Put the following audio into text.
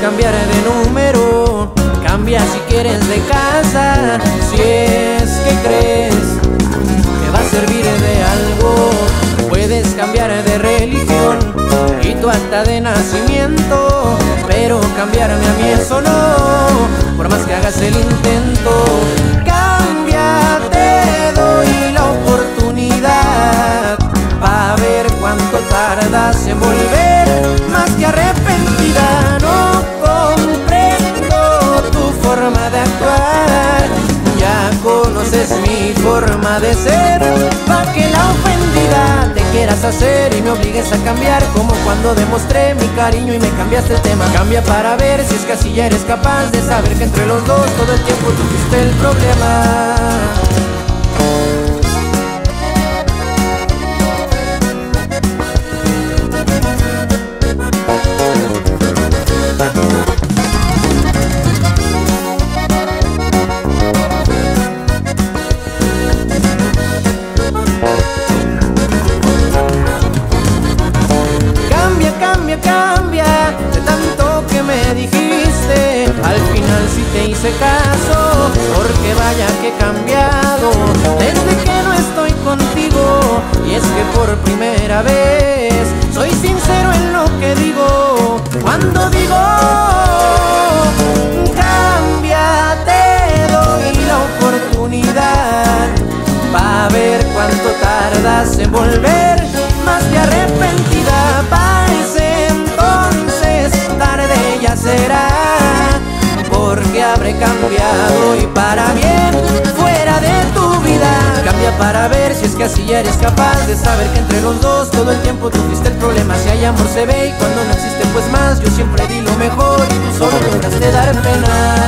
Cambiar de número, cambia si quieres de casa. Si es que crees que va a servir de algo, puedes cambiar de religión y tu acta de nacimiento, pero cambiarme a mí eso no, por más que hagas el intento. Cambia, te doy la oportunidad pa' ver cuánto tardas en volver, más que arrepentida. Es mi forma de ser, pa' que la ofendida te quieras hacer y me obligues a cambiar, como cuando demostré mi cariño y me cambiaste el tema. Cambia para ver si es que así ya eres capaz de saber que entre los dos todo el tiempo tuviste el problema. Caso, porque vaya que he cambiado desde que no estoy contigo, y es que por primera vez soy sincero en lo que digo. Cuando digo cambia, te doy la oportunidad pa' ver cuánto tardas en volver, más que arrepentida. Pa' ese entonces tarde ya será, porque habré cambiado y para bien, fuera de tu vida. Cambia para ver si es que así ya eres capaz de saber que entre los dos todo el tiempo tuviste el problema. Si hay amor se ve y cuando no existe pues más, yo siempre di lo mejor y tú solo lograste dar pena.